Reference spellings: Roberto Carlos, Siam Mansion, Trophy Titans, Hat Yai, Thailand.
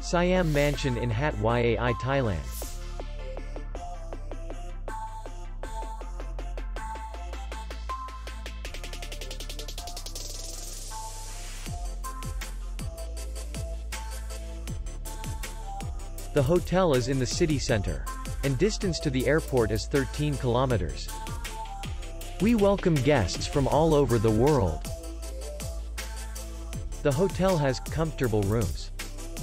Siam Mansion in Hat Yai, Thailand. The hotel is in the city center, and distance to the airport is 13 kilometers. We welcome guests from all over the world. The hotel has comfortable rooms,